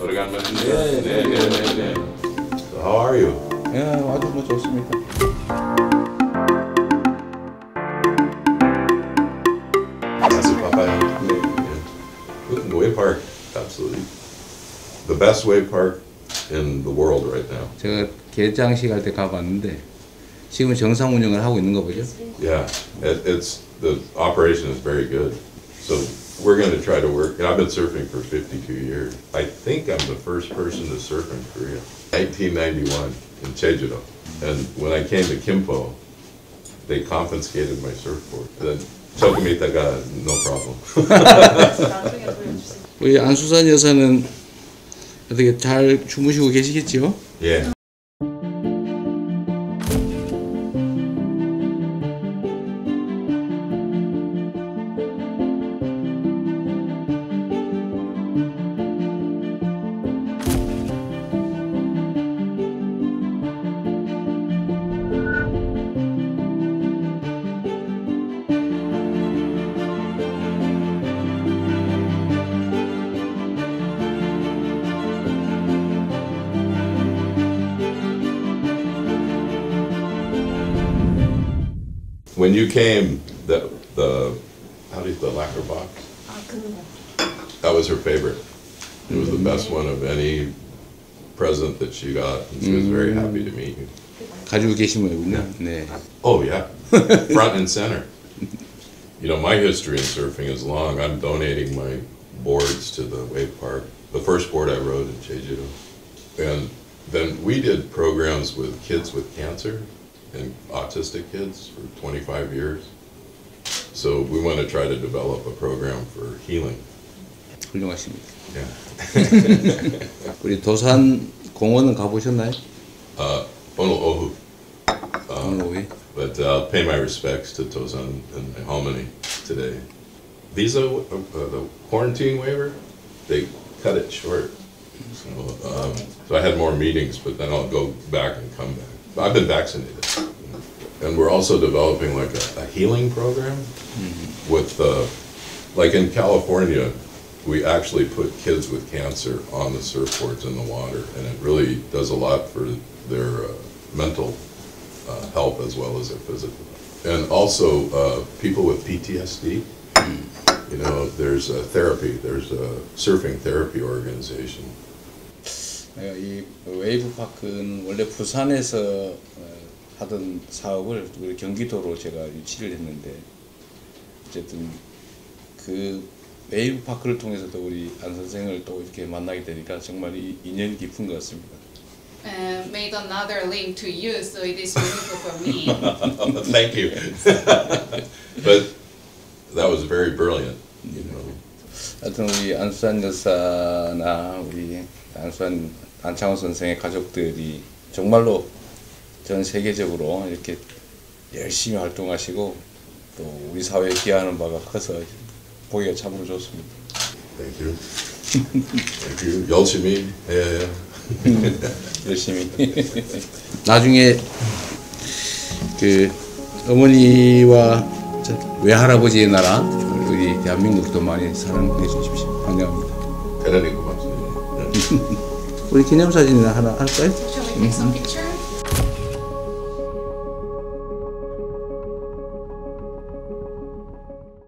오래간 것 같은데. 네네네네. So how are you? 예, 아주 뭐 좋습니다. That's it, Papa. We can wave park, absolutely. The best wave park in the world right now. 제가 개장식 할 때 가봤는데 지금 정상 운영을 하고 있는 거 보죠? Yeah, it's the operation is very good. So we're going to try to work. I've been surfing for 52 years. I think I'm the first person to surf in Korea. 1991 in Jeju-do. And when I came to Kimpo, they confiscated my surfboard. Then took me to God, no problem. 우리 안수환 여사는 어떻게 잘 주무시고 계시겠지요? 예. When you came, the lacquer box? That was her favorite. It was the best one of any present that she got, and she was very happy to meet you. 가지고 계신 거군요. 네. Oh yeah, front and center. You know, my history in surfing is long. I'm donating my boards to the wave park. The first board I rode in Jeju-do, and then we did programs with kids with cancer and autistic kids for 25 years. So we want to try to develop a program for healing. 훌륭하십니다. Yeah. 우리 도산 공원은 가보셨나요? 오늘 오후. 오늘 오후. But I'll pay my respects to Dosan and my hominy today. Visa, the quarantine waiver, they cut it short. So I had more meetings, but then I'll go back and come back. I've been vaccinated, and we're also developing like a healing program with, like in California, we actually put kids with cancer on the surfboards in the water, and it really does a lot for their mental health as well as their physical. And also people with PTSD, you know, there's a therapy, there's a surfing therapy organization. 이 웨이브파크는 원래 부산에서 하던 사업을 우리 경기도로 제가 유치를 했는데, 어쨌든 그 웨이브파크를 통해서도 우리 안 선생을 또 이렇게 만나게 되니까 정말 인연이 깊은 것 같습니다. Made another link to you, so it is beautiful for me. Thank you. But that was very brilliant, you know. 하여튼 우리 안수환 여사나 우리 안창호 선생의 가족들이 정말로 전 세계적으로 이렇게 열심히 활동하시고 또 우리 사회에 기여하는 바가 커서 보기가 참으로 좋습니다. Thank you. Thank you. 열심히. 예. 열심히. 나중에 그 어머니와 외할아버지의 나라 우리 대한민국도 많이 사랑해 주십시오. 환영합니다. 대단히 고맙습니다. 우리 기념사진이나 하나 할까요?